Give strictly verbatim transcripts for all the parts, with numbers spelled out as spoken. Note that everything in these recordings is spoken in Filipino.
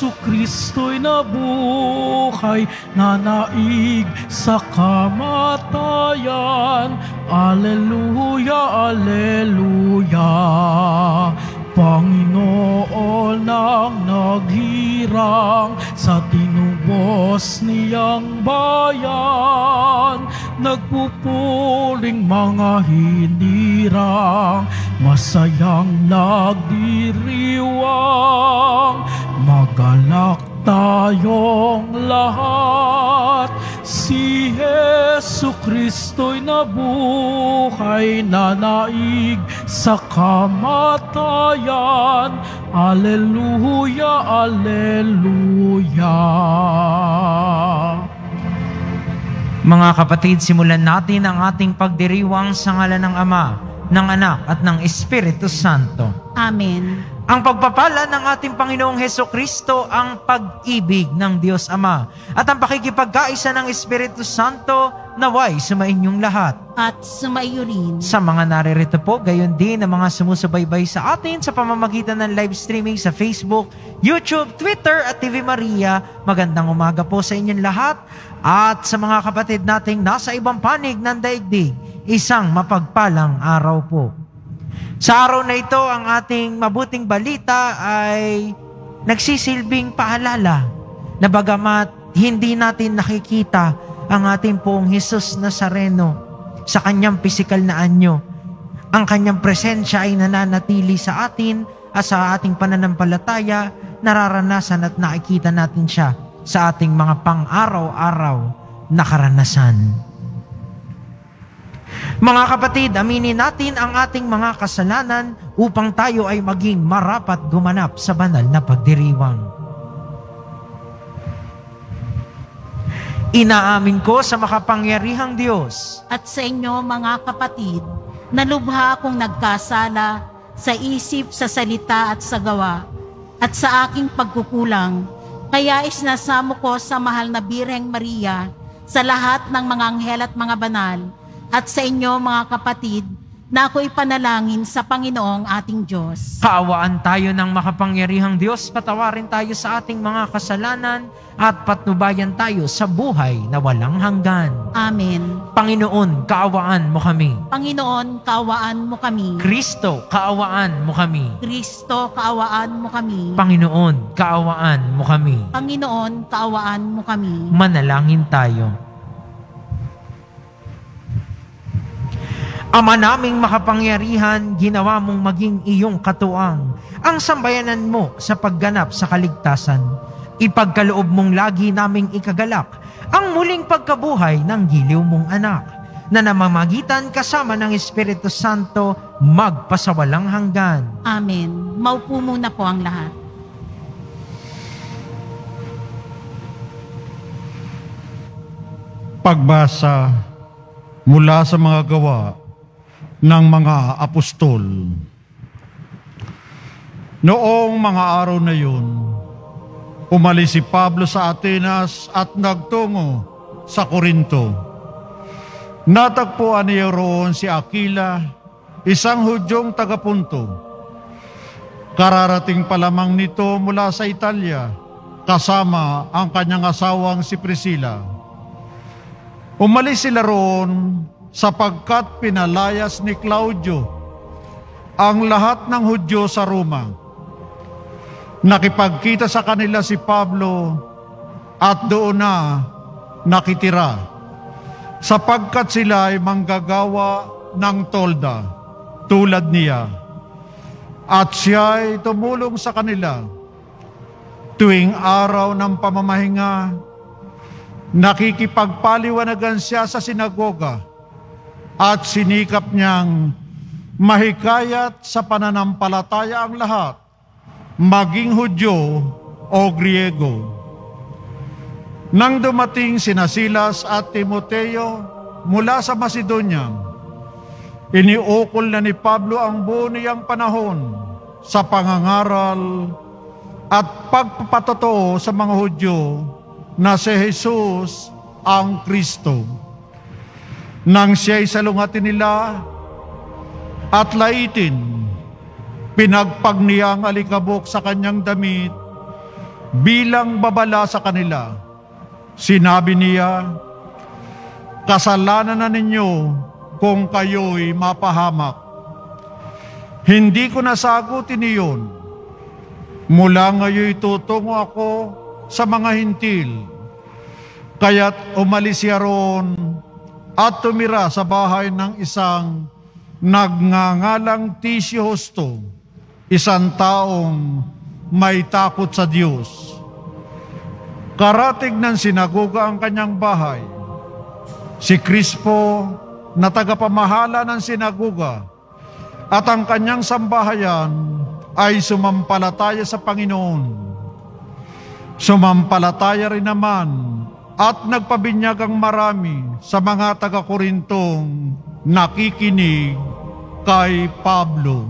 Hesu Kristo'y nabuhay, nanaig sa kamatayan. Alleluia, Alleluia. Panginoon ang naghirang sa tinubos niyang bayan, nagpupuling mga hinirang, masayang nagdiriwang. Magalak tayong lahat, si Hesu Kristo'y nabuhay, nanaig sa kamatayan. Alleluia, Alleluia. Mga kapatid, simulan natin ang ating pagdiriwang sa ngalan ng Ama, ng Anak at ng Espiritu Santo. Amen. Ang pagpapala ng ating Panginoong Hesukristo, ang pag-ibig ng Diyos Ama, at ang pakikipagkaisa ng Espiritu Santo, naway sumainyong lahat. At sumaiyo rin sa mga naririto po, gayon din ang mga sumusubaybay sa atin sa pamamagitan ng live streaming sa Facebook, YouTube, Twitter at T V Maria. Magandang umaga po sa inyong lahat. At sa mga kapatid nating nasa ibang panig ng daigdig, isang mapagpalang araw po. Sa araw na ito, ang ating mabuting balita ay nagsisilbing paalala na bagamat hindi natin nakikita ang ating Poong Jesus Nazareno sa kanyang pisikal na anyo, ang kanyang presensya ay nananatili sa atin at sa ating pananampalataya, nararanasan at nakikita natin siya sa ating mga pang-araw-araw na karanasan. Mga kapatid, aminin natin ang ating mga kasalanan upang tayo ay maging marapat gumanap sa banal na pagdiriwang. Inaamin ko sa makapangyarihang Diyos at sa inyo, mga kapatid, na lubha akong nagkasala sa isip, sa salita at sa gawa, at sa aking pagkukulang. Kaya isinasamo ko sa mahal na Birheng Maria, sa lahat ng mga anghel at mga banal, at sa inyo, mga kapatid, na ako'y panalangin sa Panginoong ating Diyos. Kaawaan tayo ng makapangyarihang Diyos, patawarin tayo sa ating mga kasalanan, at patnubayan tayo sa buhay na walang hanggan. Amen. Panginoon, kaawaan mo kami. Panginoon, kaawaan mo kami. Kristo, kaawaan mo kami. Kristo, kaawaan mo kami. Panginoon, kaawaan mo kami. Panginoon, kaawaan mo kami. Manalangin tayo. Ama naming makapangyarihan, ginawa mong maging iyong katuwang ang sambayanan mo sa pagganap sa kaligtasan. Ipagkaloob mong lagi naming ikagalak ang muling pagkabuhay ng giliw mong anak, na namamagitan kasama ng Espiritu Santo magpasawalang hanggan. Amen. Maupo muna po ang lahat. Pagbasa mula sa mga gawa ng mga apostol. Noong mga araw na yun, umalis si Pablo sa Atenas at nagtungo sa Korinto. Natagpuan niya roon si Aquila, isang Hudyong tagapunto. Kararating pa lamang nito mula sa Italia, kasama ang kanyang asawang si Priscilla. Umalis sila roon sapagkat pinalayas ni Claudio ang lahat ng Hudyo sa Roma. Nakipagkita sa kanila si Pablo at doon na nakitira, sapagkat sila ay manggagawa ng tolda tulad niya, at siya ay tumulong sa kanila. Tuwing araw ng pamamahinga, nakikipagpaliwanagan siya sa sinagoga at sinikap niyang mahikayat sa pananampalataya ang lahat, maging Hudyo o Griego. Nang dumating sina Silas at Timoteo mula sa Macedonia, iniukol na ni Pablo ang buo niyang panahon sa pangangaral at pagpapatotoo sa mga Hudyo na si Jesus ang Kristo. Nang siya'y salungatin nila at laitin, pinagpag niya ang alikabok sa kanyang damit bilang babala sa kanila. Sinabi niya, kasalanan na ninyo kung kayo'y mapahamak. Hindi ko nasagutin iyon. Mula ngayon tutungo ako sa mga hintil. Kaya't umalis siya roon at tumira sa bahay ng isang nagngangalang Tisyo Husto, isang taong may takot sa Diyos. Karatig ng sinagoga ang kanyang bahay. Si Crispo na tagapamahala ng sinagoga at ang kanyang sambahayan ay sumampalataya sa Panginoon. Sumampalataya rin naman at nagpabinyag ang marami sa mga taga-Korintong nakikinig kay Pablo.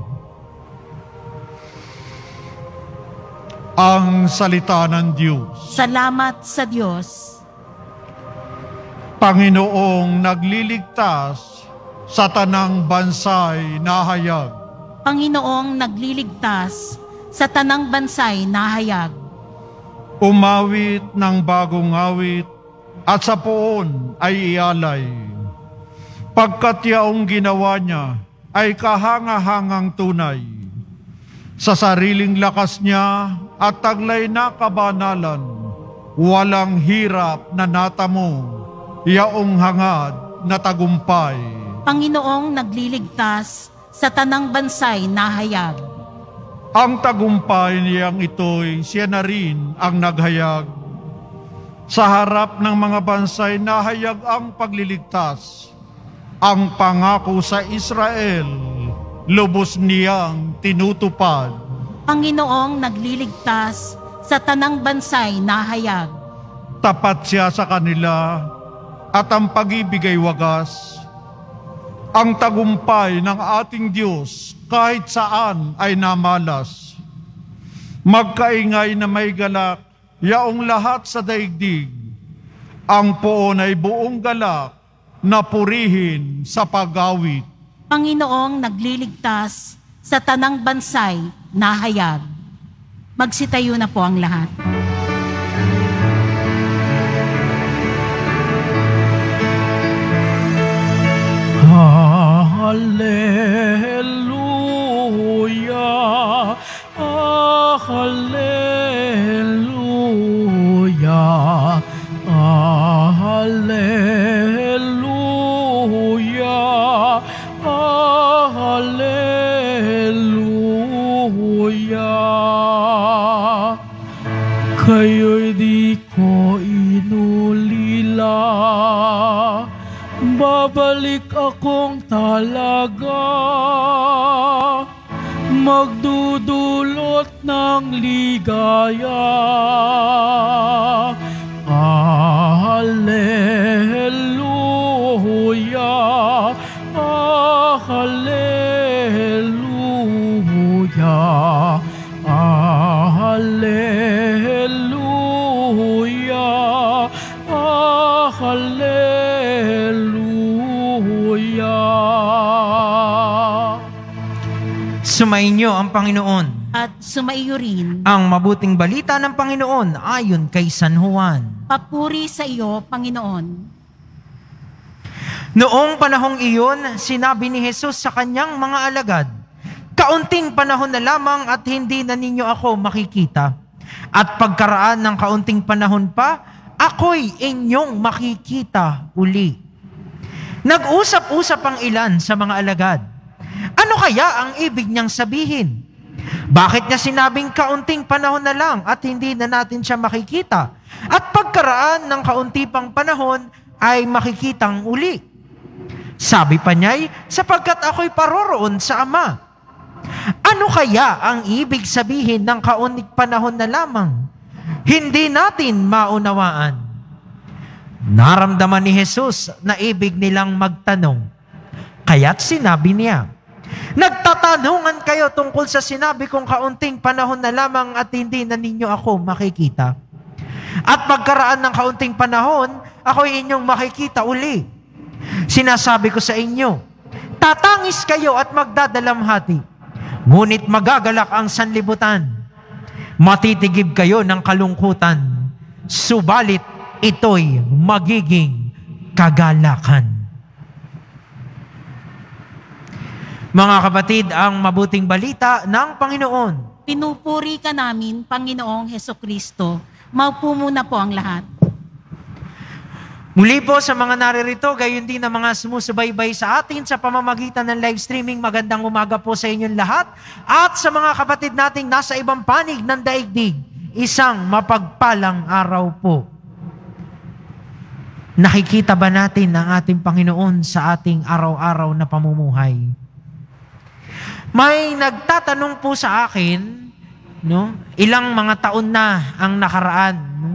Ang salita ng Diyos. Salamat sa Diyos. Panginoong nagliligtas sa tanang bansay nahayag. Panginoong nagliligtas sa tanang bansay nahayag. Umawit ng bagong awit at sa poon ay ialay. Pagkat yaong ginawa niya ay kahanga-hangang tunay. Sa sariling lakas niya at taglay na kabanalan, walang hirap na natamo, yaong hangad na tagumpay. Panginoong nagliligtas sa tanang bansay nahayag. Ang tagumpay niyang ito'y siya na rin ang naghayag. Sa harap ng mga bansay nahayag ang pagliligtas. Ang pangako sa Israel, lubos niyang tinutupad. Panginoong nagliligtas sa tanang bansay nahayag. Tapat siya sa kanila at ang pag-ibig ay wagas. Ang tagumpay ng ating Diyos kahit saan ay namalas. Magkaingay na may galak, yaong lahat sa daigdig. Ang poon ay buong galak, napurihin sa pag-awit. Panginoong nagliligtas sa tanang bansay nahayag. Magsitayo na po ang lahat. Hallelujah, hallelujah, hallelujah. Hallelujah. Kayo'y di ko inulila, babalik akong talaga, magdudulot ng ligaya. Hallelujah, hallelujah, hallelujah, hallelujah. Sumainyo ang Panginoon at sumaiyo rin ang mabuting balita ng Panginoon ayon kay San Juan. Papuri sa iyo, Panginoon. Noong panahong iyon, sinabi ni Jesus sa kanyang mga alagad, kaunting panahon na lamang at hindi na ninyo ako makikita. At pagkaraan ng kaunting panahon pa, ako'y inyong makikita uli. Nag-usap-usap ang ilan sa mga alagad. Ano kaya ang ibig niyang sabihin? Bakit niya sinabing kaunting panahon na lang at hindi na natin siya makikita? At pagkaraan ng kaunti pang panahon ay makikitang uli. Sabi pa niya'y, sapagkat ako'y paroroon sa Ama. Ano kaya ang ibig sabihin ng kaunting panahon na lamang? Hindi natin maunawaan. Naramdaman ni Jesus na ibig nilang magtanong. Kaya't sinabi niya, nagtatanungan kayo tungkol sa sinabi kong kaunting panahon na lamang at hindi na ninyo ako makikita. At pagkaraan ng kaunting panahon, ako'y inyong makikita uli. Sinasabi ko sa inyo, tatangis kayo at magdadalamhati, ngunit magagalak ang sanlibutan. Matitigib kayo ng kalungkutan, subalit ito'y magiging kagalakan. Mga kapatid, ang mabuting balita ng Panginoon. Pinupuri ka namin, Panginoong Hesukristo. Maupo muna po ang lahat. Muli po sa mga naririto, gayon din ang mga sumusubaybay sa atin sa pamamagitan ng live streaming, magandang umaga po sa inyong lahat. At sa mga kapatid nating nasa ibang panig ng daigdig, isang mapagpalang araw po. Nakikita ba natin ang ating Panginoon sa ating araw-araw na pamumuhay? May nagtatanong po sa akin, no, ilang mga taon na ang nakaraan, no,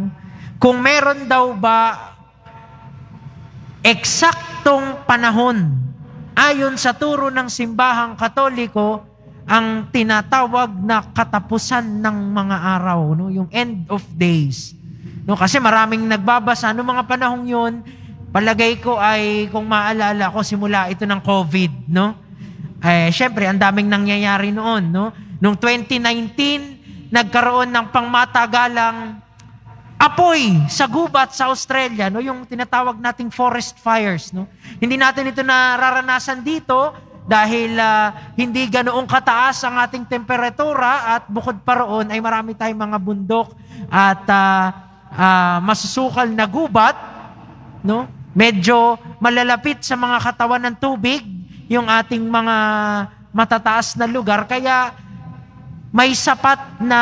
kung meron daw ba eksaktong panahon ayon sa turo ng simbahang Katoliko ang tinatawag na katapusan ng mga araw, no, yung end of days, no, kasi maraming nagbabasa ng mga panahong yun. Palagay ko ay, kung maalala ko, simula ito ng COVID, no, eh syempre ang daming nangyayari noon, no. Noong twenty nineteen nagkaroon ng pangmatagalang apoy sa gubat sa Australia, no, yung tinatawag nating forest fires, no. Hindi natin ito nararanasan dito dahil uh, hindi ganoong kataas ang ating temperatura, at bukod pa roon ay marami tayong mga bundok at uh, uh, masusukal na gubat, no. Medyo malalapit sa mga katawan ng tubig yung ating mga matataas na lugar, kaya may sapat na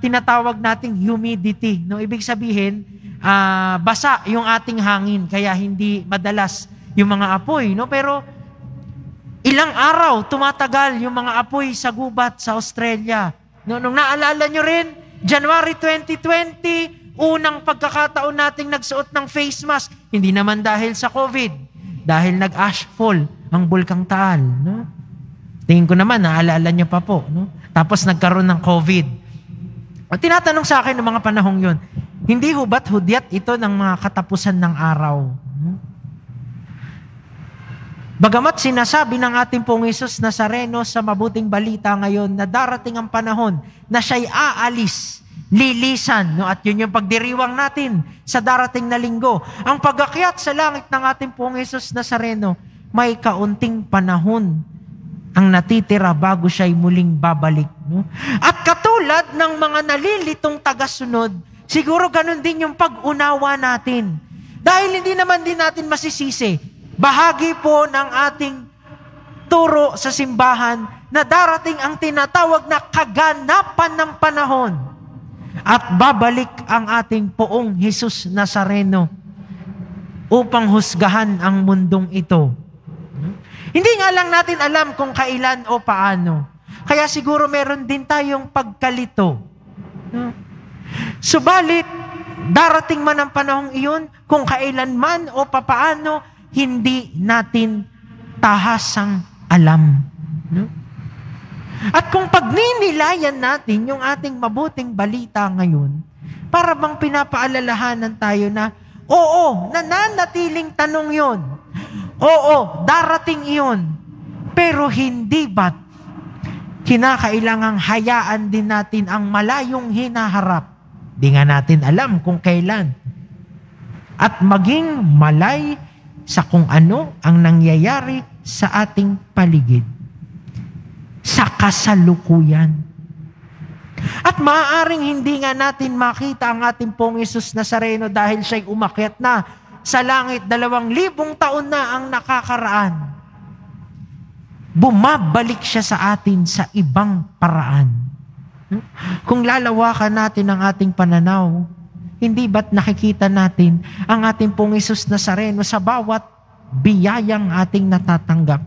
tinatawag nating humidity, no, ibig sabihin uh, basa yung ating hangin kaya hindi madalas yung mga apoy, no, pero ilang araw tumatagal yung mga apoy sa gubat sa Australia, no. Nung naalala nyo rin, January twenty twenty, unang pagkakataon nating nagsuot ng face mask, hindi naman dahil sa COVID, dahil nag-ashfall ang Bulkang Taal, no. Tingin ko naman naalala nyo pa po, no. Tapos nagkaroon ng COVID. At tinatanong sa akin ng mga panahong yun, hindi hubat hudyat ito ng mga katapusan ng araw? Bagamat sinasabi ng ating pong Jesus Nazareno sa mabuting balita ngayon na darating ang panahon na siya'y aalis, lilisan, no? At yun yung pagdiriwang natin sa darating na linggo. Ang pagakyat sa langit ng ating pong Jesus Nazareno, may kaunting panahon ang natitira bago siya'y muling babalik, no? At katulad ng mga nalilitong tagasunod, siguro ganun din yung pag-unawa natin. Dahil hindi naman din natin masisisi, bahagi po ng ating turo sa simbahan na darating ang tinatawag na kaganapan ng panahon. At babalik ang ating poong Jesus Nazareno upang husgahan ang mundong ito. Hindi nga lang natin alam kung kailan o paano. Kaya siguro meron din tayong pagkalito. Subalit, darating man ang panahong iyon, kung kailan man o papaano, hindi natin tahasang alam. At kung pagninilayan natin yung ating mabuting balita ngayon, para bang pinapaalalahanan tayo na, oo, nananatiling tanong yun. Oo, darating iyon. Pero hindi ba't kinakailangang hayaan din natin ang malayong hinaharap? Di nga natin alam kung kailan. At maging malay sa kung ano ang nangyayari sa ating paligid. Sa kasalukuyan. At maaaring hindi nga natin makita ang ating pong Jesus Nazareno dahil siya'y umakyat na sa langit, dalawang libong taon na ang nakakaraan. Bumabalik siya sa atin sa ibang paraan. Kung lalawakan natin ang ating pananaw, hindi ba't nakikita natin ang ating pong Jesus Nazareno sa bawat biyayang ating natatanggap,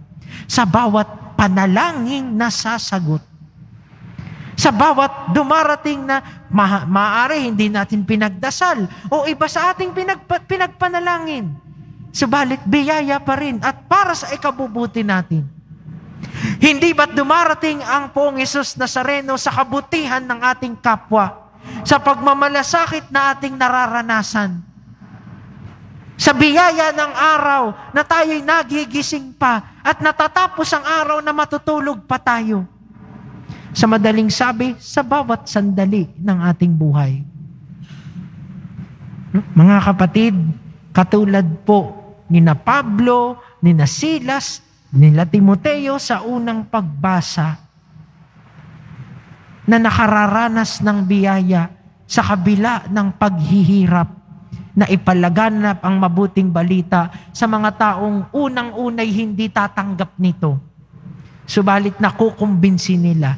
sa bawat panalangin na sasagot, sa bawat dumarating na ma maaari hindi natin pinagdasal o iba sa ating pinagpa pinagpanalangin. Subalit, biyaya pa rin at para sa ikabubuti natin. Hindi ba't dumarating ang poong Jesus Nazareno sa kabutihan ng ating kapwa, sa pagmamalasakit na ating nararanasan, sa biyaya ng araw na tayo'y nagigising pa at natatapos ang araw na matutulog pa tayo, Sa madaling sabi, sa bawat sandali ng ating buhay. Mga kapatid, katulad po nina Pablo, nina Silas, nila Timoteo sa unang pagbasa na nakararanas ng biyaya sa kabila ng paghihirap, na ipalaganap ang mabuting balita sa mga taong unang-unay hindi tatanggap nito. Subalit nakukumbinsi nila.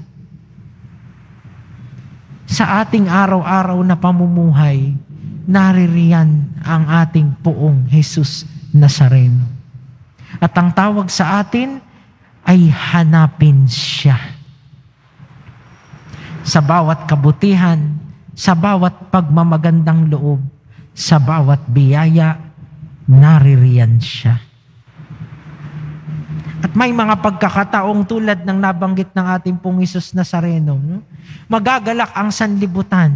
Sa ating araw-araw na pamumuhay, naririyan ang ating poong Jesus Nazareno. At ang tawag sa atin ay hanapin siya. Sa bawat kabutihan, sa bawat pagmamagandang loob, sa bawat biyaya, naririyan siya. At may mga pagkakataong tulad ng nabanggit ng ating pong Jesus Nazareno, magagalak ang sanlibutan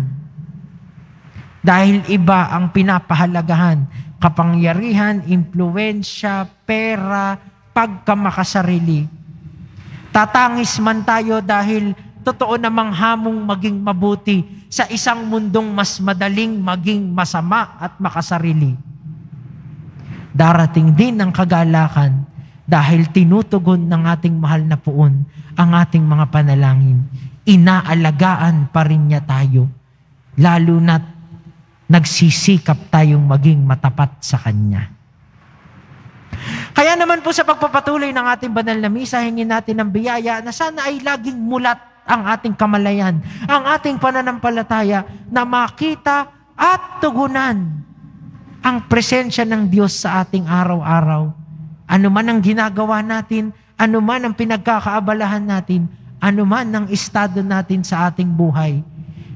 dahil iba ang pinapahalagahan, kapangyarihan, impluensya, pera, pagkamakasarili. Tatangis man tayo dahil totoo namang hamong maging mabuti sa isang mundong mas madaling maging masama at makasarili. Darating din ang kagalakan dahil tinutugon ng ating mahal na Poon ang ating mga panalangin. Inaalagaan pa rin niya tayo, lalo na't nagsisikap tayong maging matapat sa Kanya. Kaya naman po sa pagpapatuloy ng ating banal na misa, hingin natin ng biyaya na sana ay laging mulat ang ating kamalayan, ang ating pananampalataya na makita at tugunan ang presensya ng Diyos sa ating araw-araw. Ano man ang ginagawa natin, ano man ang pinagkakaabalahan natin, ano man ang estado natin sa ating buhay,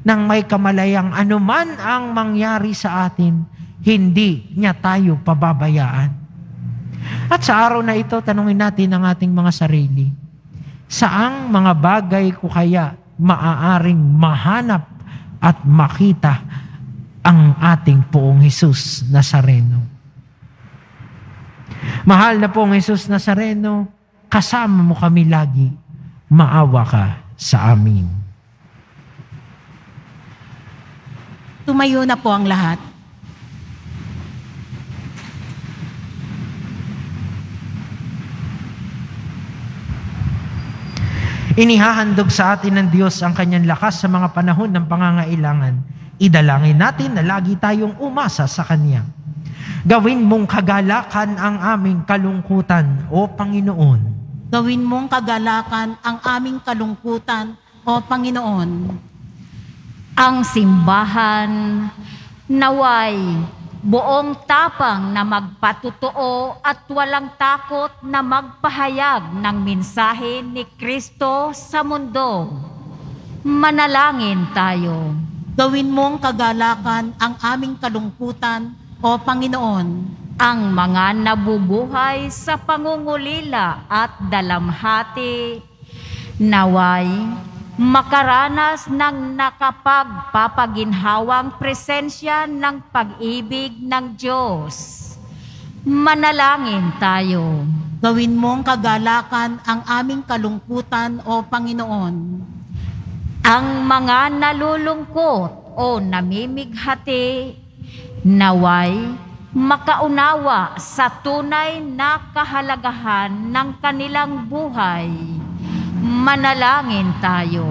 nang may kamalayang ano man ang mangyari sa atin, hindi niya tayo pababayaan. At sa araw na ito, tanungin natin ang ating mga sarili, saang mga bagay ko kaya maaaring mahanap at makita ang ating Poong Jesus Nazareno? Mahal na Poong Jesus Nazareno, kasama mo kami lagi. Maawa ka sa amin. Tumayo na po ang lahat. Inihahandog sa atin ng Diyos ang kanyang lakas sa mga panahon ng pangangailangan. Idalangin natin na lagi tayong umasa sa Kanya. Gawin mong kagalakan ang aming kalungkutan, O Panginoon. Gawin mong kagalakan ang aming kalungkutan, O Panginoon. Ang simbahan naway buong tapang na magpatotoo at walang takot na magpahayag ng mensahe ni Kristo sa mundo. Manalangin tayo. Gawin mong kagalakan ang aming kalungkutan, O Panginoon. Ang mga nabubuhay sa pangungulila at dalamhati, naway makaranas ng nakapagpapaginhawang presensya ng pag-ibig ng Diyos. Manalangin tayo. Gawin mong kagalakan ang aming kalungkutan, O Panginoon. Ang mga nalulungkot o namimighati, naway makaunawa sa tunay na kahalagahan ng kanilang buhay. Manalangin tayo.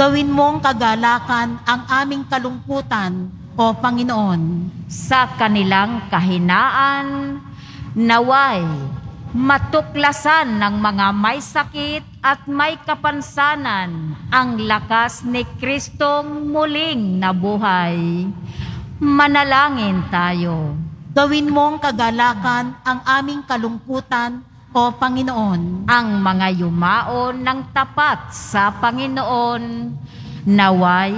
Gawin mong kagalakan ang aming kalungkutan, O Panginoon. Sa kanilang kahinaan, naway matuklasan ng mga may sakit at may kapansanan ang lakas ni Kristong muling nabuhay. Manalangin tayo. Gawin mong kagalakan ang aming kalungkutan, O Panginoon. Ang mga yumaon ng tapat sa Panginoon, naway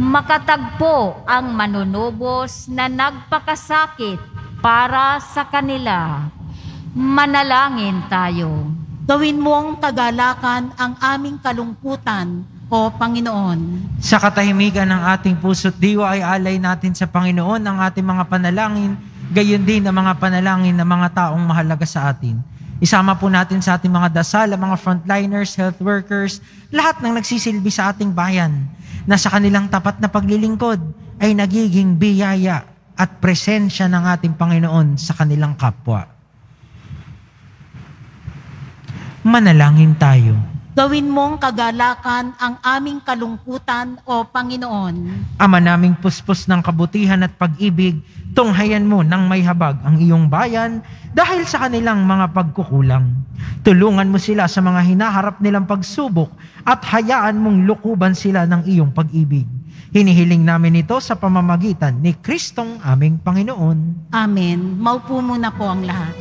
makatagpo ang manunubos na nagpakasakit para sa kanila. Manalangin tayo. Gawin mong kagalakan ang aming kalungkutan, O Panginoon. Sa katahimikan ng ating puso't diwa ay alay natin sa Panginoon ang ating mga panalangin, gayon din ang mga panalangin ng mga taong mahalaga sa atin. Isama po natin sa ating mga dasal, ang mga frontliners, health workers, lahat ng nagsisilbi sa ating bayan na sa kanilang tapat na paglilingkod ay nagiging biyaya at presensya ng ating Panginoon sa kanilang kapwa. Manalangin tayo. Gawin mong kagalakan ang aming kalungkutan, o Panginoon. Ama naming puspos ng kabutihan at pag-ibig, tunghayan mo ng may habag ang iyong bayan dahil sa kanilang mga pagkukulang. Tulungan mo sila sa mga hinaharap nilang pagsubok at hayaan mong lukuban sila ng iyong pag-ibig. Hinihiling namin ito sa pamamagitan ni Kristong aming Panginoon. Amen. Maupo muna po ang lahat.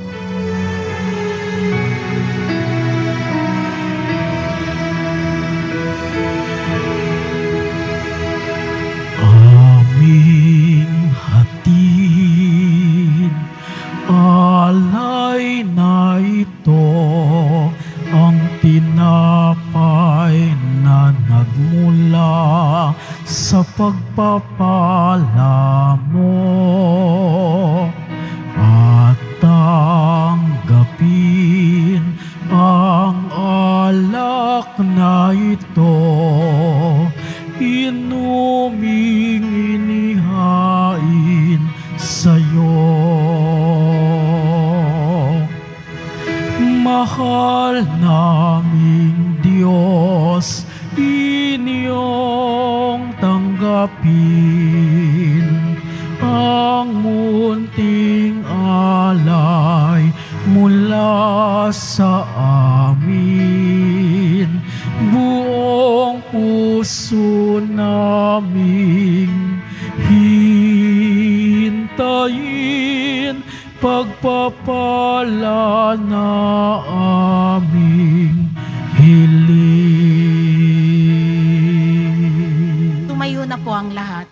Alay na ito ang tinapay na nagmula sa pagpapala mo, at tanggapin ang alak na ito, inuming inihain sa'yo. Mahal naming Diyos, inyong tanggapin ang munting alay mula sa amin. Buong puso naming hintayin pagpapala na aming hiling. Tumayo na po ang lahat.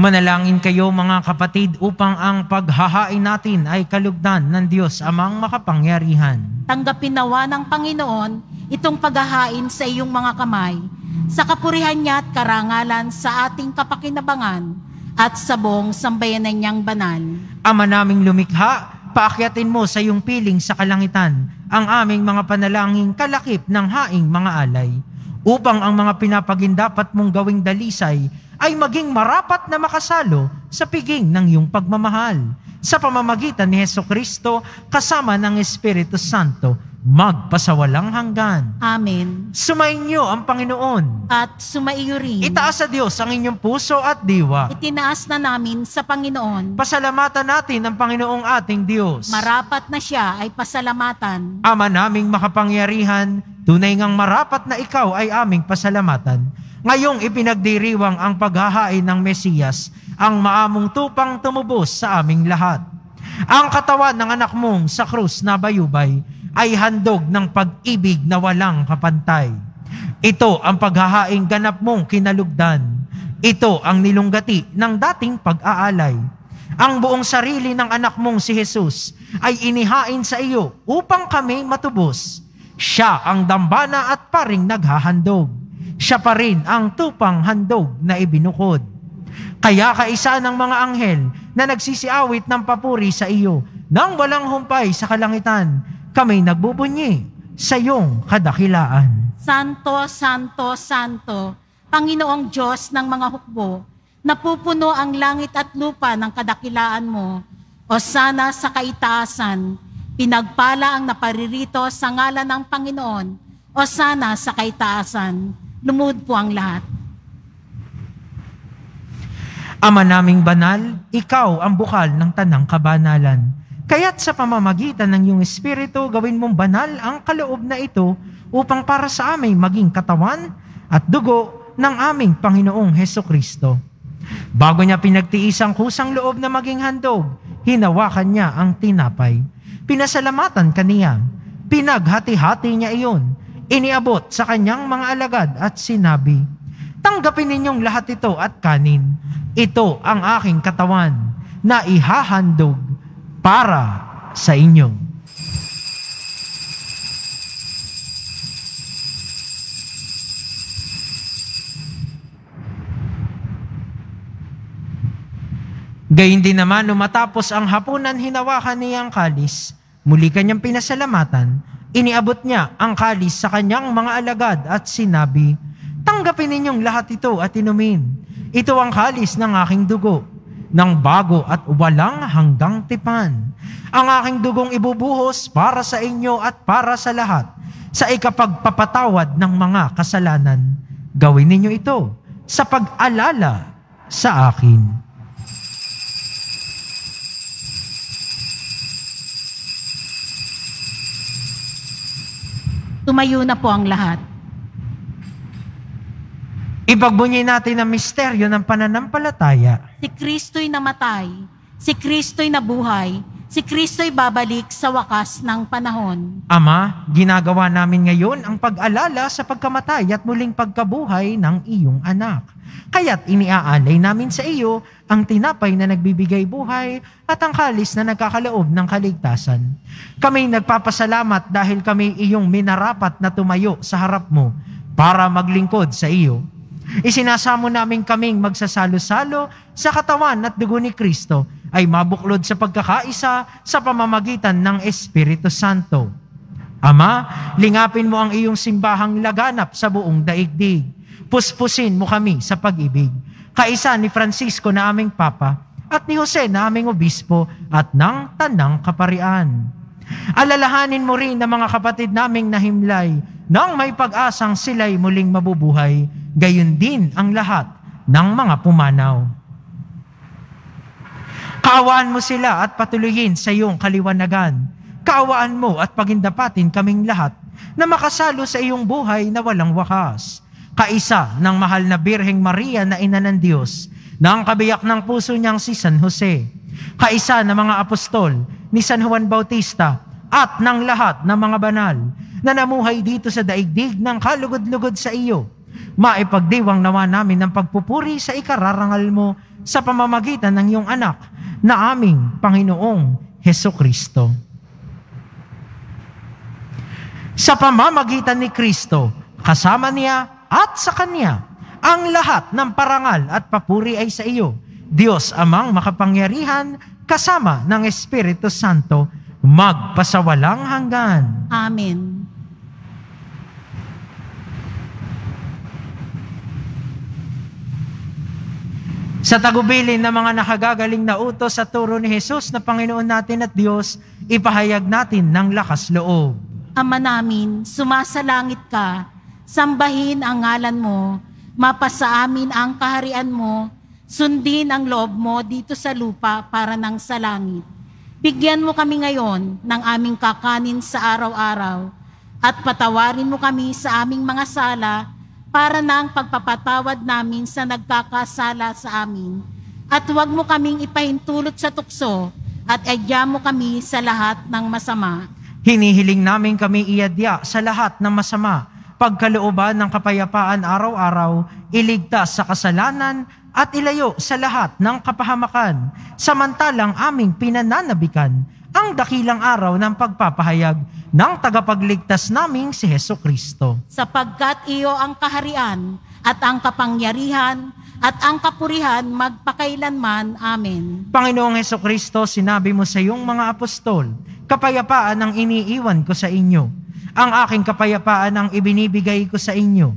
Manalangin kayo mga kapatid upang ang paghahain natin ay kalugdan ng Diyos Amang makapangyarihan. Tanggapin nawa ng Panginoon itong paghahain sa iyong mga kamay, sa kapurihan niya at karangalan sa ating kapakinabangan, at sa buong sambayanan niyang banal. Ama naming lumikha, paakyatin mo sa iyong piling sa kalangitan ang aming mga panalangin kalakip ng haing mga alay, upang ang mga pinapagindapat mong gawing dalisay ay maging marapat na makasalo sa piging ng iyong pagmamahal. Sa pamamagitan ni Hesukristo kasama ng Espiritu Santo, magpasawalang hanggan. Amen. Sumainyo ang Panginoon. At sumaiyo rin. Itaas sa Diyos ang inyong puso at diwa. Itinaas na namin sa Panginoon. Pasalamatan natin ang Panginoong ating Diyos. Marapat na siya ay pasalamatan. Ama naming makapangyarihan, tunay ngang marapat na ikaw ay aming pasalamatan. Ngayong ipinagdiriwang ang paghahain ng Mesiyas, ang maamong tupang tumubos sa aming lahat. Ang katawan ng anak mong sa krus na bayubay ay handog ng pag-ibig na walang kapantay. Ito ang paghahaing ganap mong kinalugdan. Ito ang nilunggati ng dating pag-aalay. Ang buong sarili ng anak mong si Jesus ay inihain sa iyo upang kami matubos. Siya ang dambana at paring naghahandog. Siya pa rin ang tupang handog na ibinukod. Kaya kaisa ng mga anghel na nagsisiawit ng papuri sa iyo nang walang humpay sa kalangitan, kami nagbubunyi sa iyong kadakilaan. Santo, Santo, Santo, Panginoong Diyos ng mga hukbo, napupuno ang langit at lupa ng kadakilaan mo. O sana sa kaitaasan, pinagpala ang naparirito sa ngalan ng Panginoon. O sana sa kaitaasan, lumuhod po ang lahat. Ama naming banal, ikaw ang bukal ng tanang kabanalan. Kaya't sa pamamagitan ng iyong Espiritu, gawin mong banal ang kaloob na ito upang para sa aming maging katawan at dugo ng aming Panginoong Hesukristo. Bago niya pinagtiis ang kusang loob na maging handog, hinawakan niya ang tinapay. Pinasalamatan kaniya, pinaghati-hati niya iyon, iniabot sa kanyang mga alagad at sinabi, "Tanggapin ninyong lahat ito at kanin. Ito ang aking katawan na ihahandog para sa inyo." Gayon din naman, matapos ang hapunan, hinawakan niya ang kalis Muli kanyang pinasalamatan, iniabot niya ang kalis sa kanyang mga alagad at sinabi, "Tanggapin ninyong lahat ito at inumin. Ito ang kalis ng aking dugo, ng bago at walang hanggang tipan. Ang aking dugong ibubuhos para sa inyo at para sa lahat, sa ikapagpapatawad ng mga kasalanan. Gawin ninyo ito sa pag-alala sa akin." Tumayo na po ang lahat. Ipagbunyi natin ang misteryo ng pananampalataya. Si Kristo'y namatay, si Kristo'y nabuhay, si Kristo'y babalik sa wakas ng panahon. Ama, ginagawa namin ngayon ang pag-alala sa pagkamatay at muling pagkabuhay ng iyong anak. Kaya't iniaalay namin sa iyo ang tinapay na nagbibigay buhay at ang kalis na nagkakalaob ng kaligtasan. Kami nagpapasalamat dahil kami iyong minarapat na tumayo sa harap mo para maglingkod sa iyo. Isinasamo namin kaming magsasalo-salo sa katawan at dugo ni Kristo ay mabuklod sa pagkakaisa sa pamamagitan ng Espiritu Santo. Ama, lingapin mo ang iyong simbahang laganap sa buong daigdig. Puspusin mo kami sa pag-ibig. Kaisa ni Francisco na aming Papa at ni Jose na aming Obispo at ng Tanang Kaparian. Alalahanin mo rin ang mga kapatid naming nahimlay nang may pag-asang sila'y muling mabubuhay, gayon din ang lahat ng mga pumanaw. Kaawaan mo sila at patuloyin sa iyong kaliwanagan. Kaawaan mo at pagindapatin kaming lahat na makasalo sa iyong buhay na walang wakas. Kaisa ng mahal na Birheng Maria na ina ng Diyos, na ang kabiyak ng puso niyang si San Jose. Kaisa ng mga apostol ni San Juan Bautista at ng lahat ng mga banal na namuhay dito sa daigdig ng kalugod-lugod sa iyo. Maipagdiwang nawa namin ng pagpupuri sa ikararangal mo sa pamamagitan ng iyong anak na aming Panginoong Jesucristo. Sa pamamagitan ni Kristo, kasama niya at sa Kanya, ang lahat ng parangal at papuri ay sa iyo, Diyos Amang makapangyarihan, kasama ng Espiritu Santo, magpasawalang hanggan. Amen. Sa tagubilin ng mga nakagagaling na utos sa turo ni Jesus na Panginoon natin at Diyos, ipahayag natin ng lakas loob. Ama namin, sumasalangit ka, sambahin ang ngalan mo, mapasa amin ang kaharian mo, sundin ang loob mo dito sa lupa para nang sa langit. Bigyan mo kami ngayon ng aming kakanin sa araw-araw, at patawarin mo kami sa aming mga sala, para ng pagpapatawad namin sa nagkakasala sa amin. At huwag mo kaming ipahintulot sa tukso at iadya mo kami sa lahat ng masama. Hinihiling namin kami iadya sa lahat ng masama, pagkalooban ng kapayapaan araw-araw, iligtas sa kasalanan at ilayo sa lahat ng kapahamakan, samantalang aming pinananabikan ang dakilang araw ng pagpapahayag ng tagapagligtas naming si Jesucristo. Sapagkat iyo ang kaharian at ang kapangyarihan at ang kapurihan magpakailanman. Amen. Panginoong Jesucristo, sinabi mo sa iyong mga apostol, "Kapayapaan ang iniiwan ko sa inyo. Ang aking kapayapaan ang ibinibigay ko sa inyo.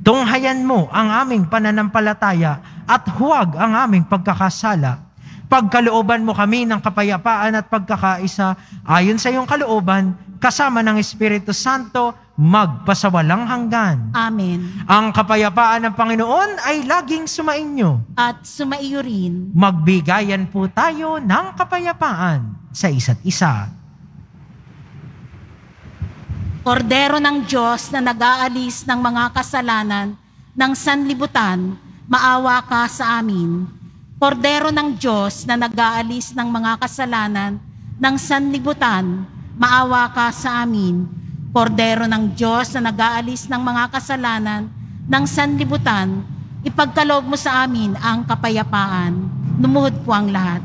Tunghayan mo ang aming pananampalataya at huwag ang aming pagkakasala. Pagkalooban mo kami ng kapayapaan at pagkakaisa ayon sa iyong kalooban, kasama ng Espiritu Santo, magpasawalang hanggan." Amen. Ang kapayapaan ng Panginoon ay laging sumainyo. At sumaiyo rin. Magbigayan po tayo ng kapayapaan sa isa't isa. Kordero ng Diyos na nag-aalis ng mga kasalanan ng sanlibutan, maawa ka sa amin. Kordero ng Diyos na nag-aalis ng mga kasalanan ng sanlibutan, maawa ka sa amin. Kordero ng Diyos na nag-aalis ng mga kasalanan ng sanlibutan, ipagkaloob mo sa amin ang kapayapaan. Lumuhod po ang lahat.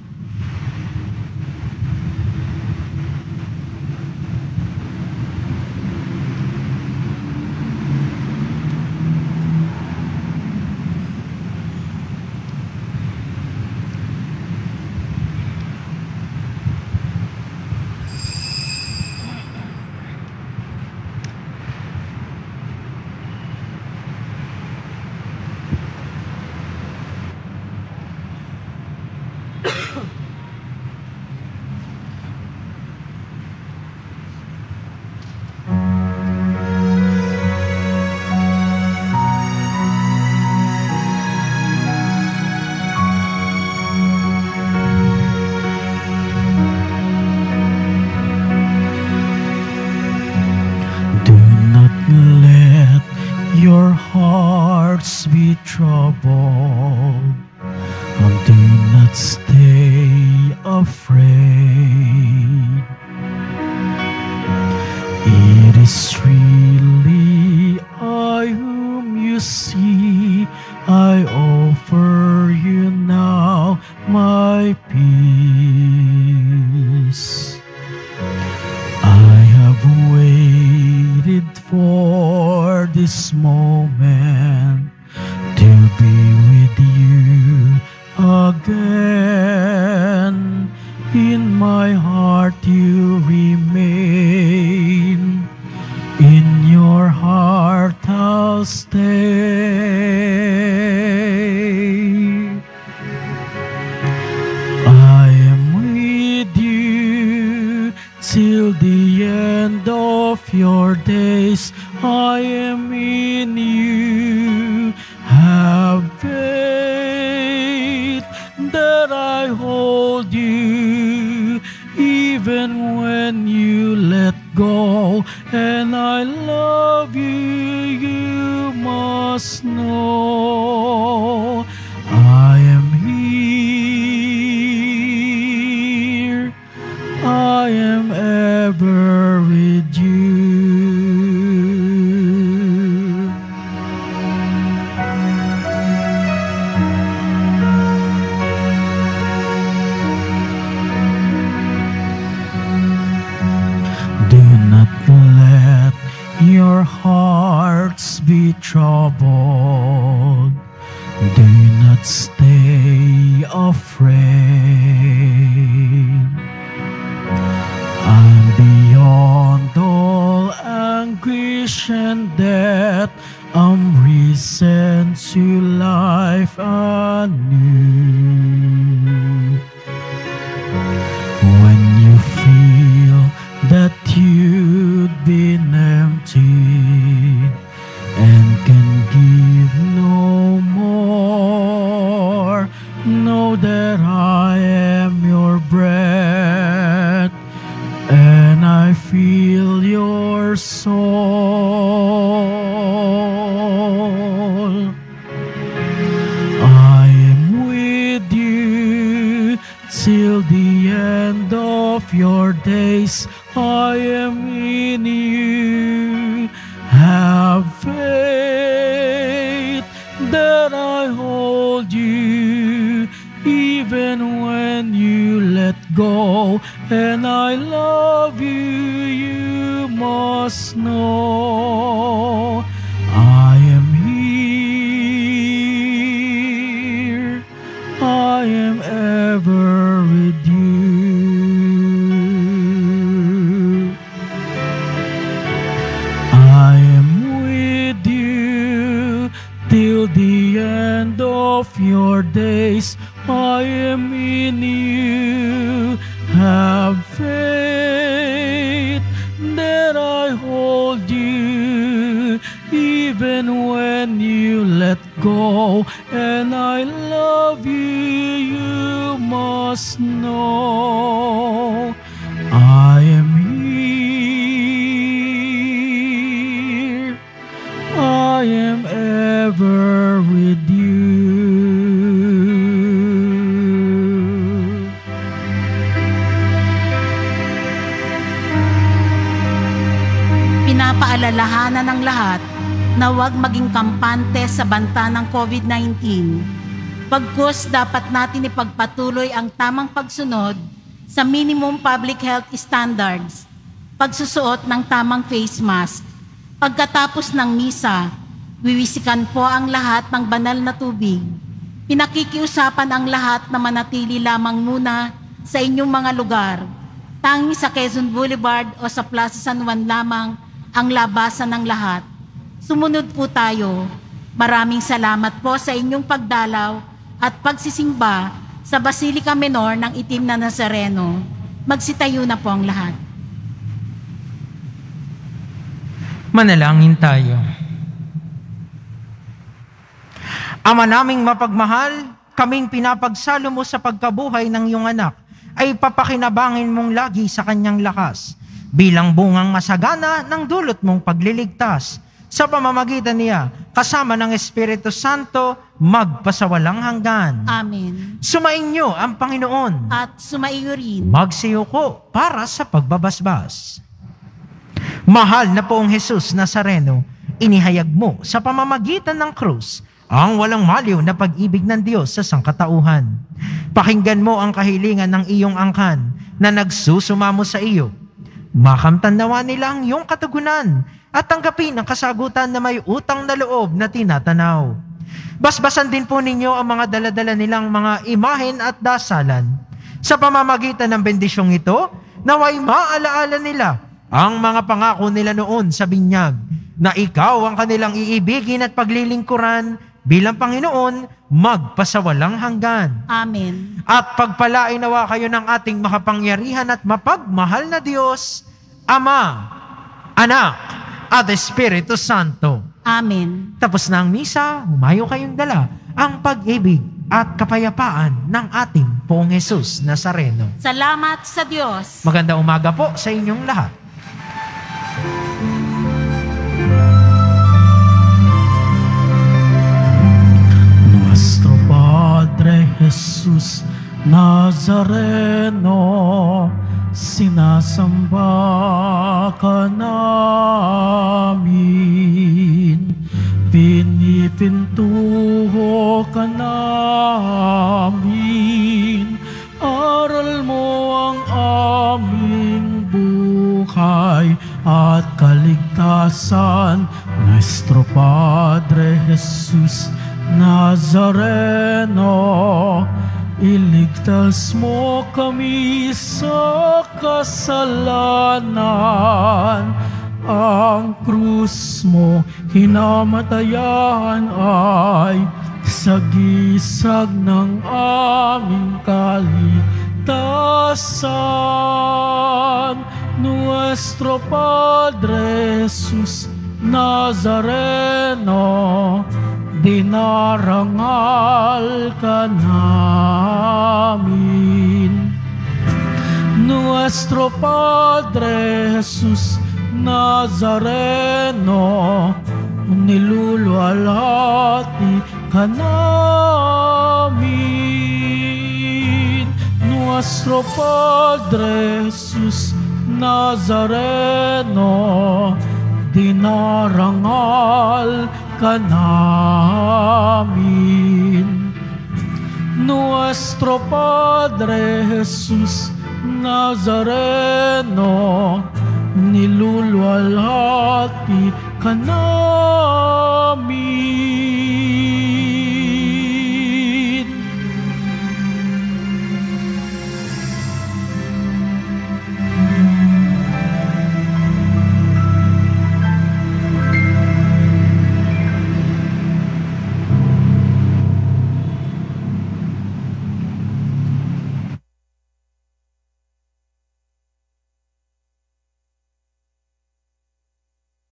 paalalahanan ng lahat na huwag maging kampante sa banta ng COVID nineteen, pagkus dapat natin ipagpatuloy ang tamang pagsunod sa minimum public health standards, pagsusuot ng tamang face mask. Pagkatapos ng misa, wiwisikan po ang lahat ng banal na tubig. Pinakikiusapan ang lahat na manatili lamang muna sa inyong mga lugar, tanging sa Quezon Boulevard o sa Plaza San Juan lamang ang labasan ng lahat. Sumunod po tayo. Maraming salamat po sa inyong pagdalaw at pagsisimba sa Basilica Menor ng Itim na Nazareno. Magsitayo na po ang lahat. Manalangin tayo. Ama naming mapagmahal, kaming pinapagsalo mo sa pagkabuhay ng iyong anak ay papakinabangin mong lagi sa kanyang lakas bilang bungang masagana ng dulot mong pagliligtas. Sa pamamagitan niya, kasama ng Espiritu Santo, magpasawalang hanggan. Amen. Sumainyo ang Panginoon. At sumaiyo rin. Magsiyuko para sa pagbabasbas. Mahal na Poong Jesus Nazareno, inihayag mo sa pamamagitan ng krus ang walang maliw na pag-ibig ng Diyos sa sangkatauhan. Pakinggan mo ang kahilingan ng iyong angkan na nagsusumamo sa iyo. Makamtan nawa nila ang iyong katugunan at tanggapin ang kasagutan na may utang na loob na tinatanaw. Basbasan din po ninyo ang mga daladala nilang mga imahen at dasalan. Sa pamamagitan ng bendisyong ito, naway maalaala nila ang mga pangako nila noon sa binyag na ikaw ang kanilang iibigin at paglilingkuran bilang Panginoon magpasawalang hanggan. Amen. At pagpalain nawa kayo ng ating makapangyarihan at mapagmahal na Diyos, Ama, Anak, at Espiritu Santo. Amen. Tapos na ang misa, humayo kayong dala ang pag-ibig at kapayapaan ng ating Poong Jesus Nazareno. Salamat sa Diyos. Magandang umaga po sa inyong lahat. Padre Jesus Nazareno, sinasamba ka namin, pinipintuho ka namin, aral mo ang aming buhay at kaligtasan, Nuestro Padre Jesus Nazareno, iligtas mo kami sa kasalanan. Ang krus mo hinamatayan ay sagisag ng aming kaligtasan. Nuestro Padre Jesus Nazareno, dinarangal ka namin. Nuestro Padre Jesus Nazareno, niluluwalhati ka namin. Nuestro Padre Jesus Nazareno, dinarangal ka namin. Nuestro Padre Jesus Nazareno, niluluwalhati ka namin.